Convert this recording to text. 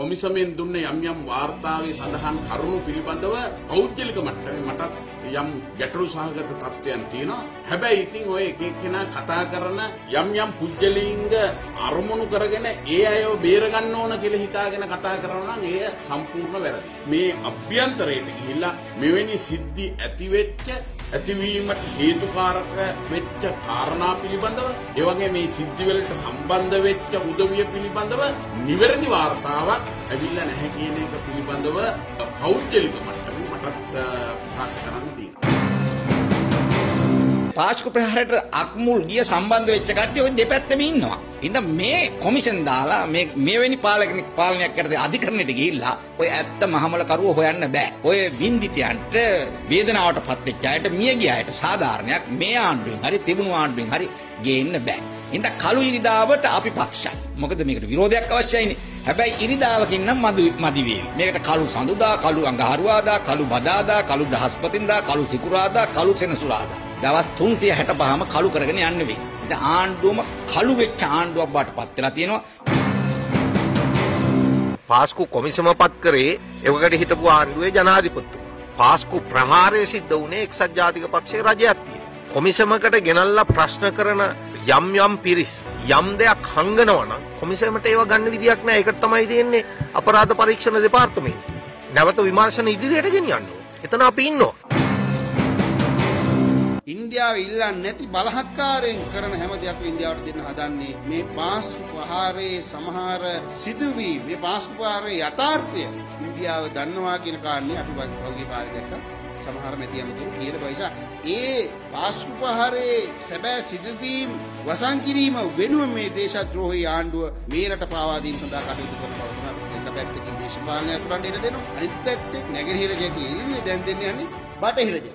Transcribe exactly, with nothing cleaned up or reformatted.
කොමිසමෙන් දුන්නේ යම් යම් වාර්තාවේ සඳහන් කරුණු පිළිබඳව පෞද්ගලික මට්ටමේ මටත් යම් ගැටළු සහගත තත්ත්වයන් තියෙනවා. හැබැයි ඉතින් ඔය එක එක්කෙනා කතා කරන යම් යම් පුද්ගලීන්ග අරමුණු කරගෙන ඒ අයව බේර ගන්න ඕන කියලා හිතාගෙන කතා කරනවා නම් ඒ සම්පූර්ණ වැරදි. මේ අභ්‍යන්තරයට ගිහිලා මෙවැනි සිද්ධි ඇති වෙච්ච ඇතිවීමට හේතුකාරක වෙච්ච කාරණා පිළිබඳව ඒ වගේ මේ සිද්ධි වලට සම්බන්ධ වෙච්ච උදවිය පිළිබඳව නිවැරදි වාර්තාවක් ලැබිලා නැහැ කියන එක පිළිබඳව පෞද්ගලික මට්ටමින් මටත් ප්‍රකාශ කරන්න තියෙනවා. පාස්කු ප්‍රහාරයට අක්මුල් ගිය සම්බන්ධ වෙච්ච කට්ටිය ඔය දෙපැත්තෙම ඉන්නවා. ඉතින් මේ කොමිෂන් දාලා මේ මෙවැනි පාලකෙනෙක් පාලනයක් කරද්දී අධිකරණයට ගිහිල්ලා ඔය ඇත්ත මහමල කරුව හොයන්න බෑ. ඔය වින්දිතයන්ට වේදනාවටපත් වෙච්ච අයට මිය ගිය අයට සාධාරණයක් මේ ආණ්ඩුවෙන් හරි තිබුණු ආණ්ඩුවෙන් හරි ගේන්න බෑ. ඉතින් කළු ඉරිදාවට අපි පක්ෂයි. මොකද මේකට විරෝධයක් අවශ්‍යයිනේ. හැබැයි ඉරිදාවකින් නම් මදි මදි වේවි. මේකට කළු සඳුදා, කළු අඟහරුවාදා, කළු බදාදා, කළු බ්‍රහස්පතින්දා, කළු සිකුරාදා, කළු සෙනසුරාදා. දවස් තුන්සිය හැටපහම කළු කරගෙන යන්න වෙයි. ඉතින් ආණ්ඩුවම කළු වෙච්ච ආණ්ඩුවක් බවට පත් වෙලා තියෙනවා. පාස්කු කොමිසමපත් කරේ එවකට හිටපු ආණ්ඩුවේ ජනාධිපතිතුමා. පාස්කු ප්‍රහාරයේ සිද්ධ වුණේ එක්සත් ජාතික පක්ෂයේ රජයක් තියෙන. කොමිසමකට ගෙනල්ලා ප්‍රශ්න කරන යම් යම් පිරිස් යම් දෙයක් හංගනවා නම් කොමිසමට ඒව ගන්න විදියක් නැහැ. ඒකට තමයි තියෙන්නේ අපරාධ පරීක්ෂණ දෙපාර්තමේන්තුව. නැවත විමර්ශන ඉදිරියට ගෙනියන්න ඕනේ. එතන අපි ඉන්නවා. ඉන්දියාව ඉල්ලන්නේ නැති බලහත්කාරයෙන් කරන හැම දෙයක්ම ඉන්දියාවට දෙන්න හදන්නේ මේ පාස්කු ප්‍රහාරයේ සමහර සිදුවීම්, මේ පාස්කු ප්‍රහාරයේ යථාර්ථය ඉන්දියාව දන්නවා කියන කාරණේ අපි වගේ කාලේ දැක්ක සමහර මැතිවරණතුන් කියන බයිසා ඒ පාස්කු ප්‍රහාරයේ සැබෑ සිදුවීම් වසන් කිරීම වෙනුවෙන් මේ දේශද්‍රෝහී ආණ්ඩුව මේ රට පාවා දීම සඳහා කටයුතු කරනවා. එක පැත්තකින් දේශපාලනය කරන්න ඉඩ දෙනවා. අනිත් පැත්තෙන් නැගෙනහිර ජාතිය ඉල්ලුවේ දැන් දෙන්නේ යන්නේ බටහිර ජාතිය.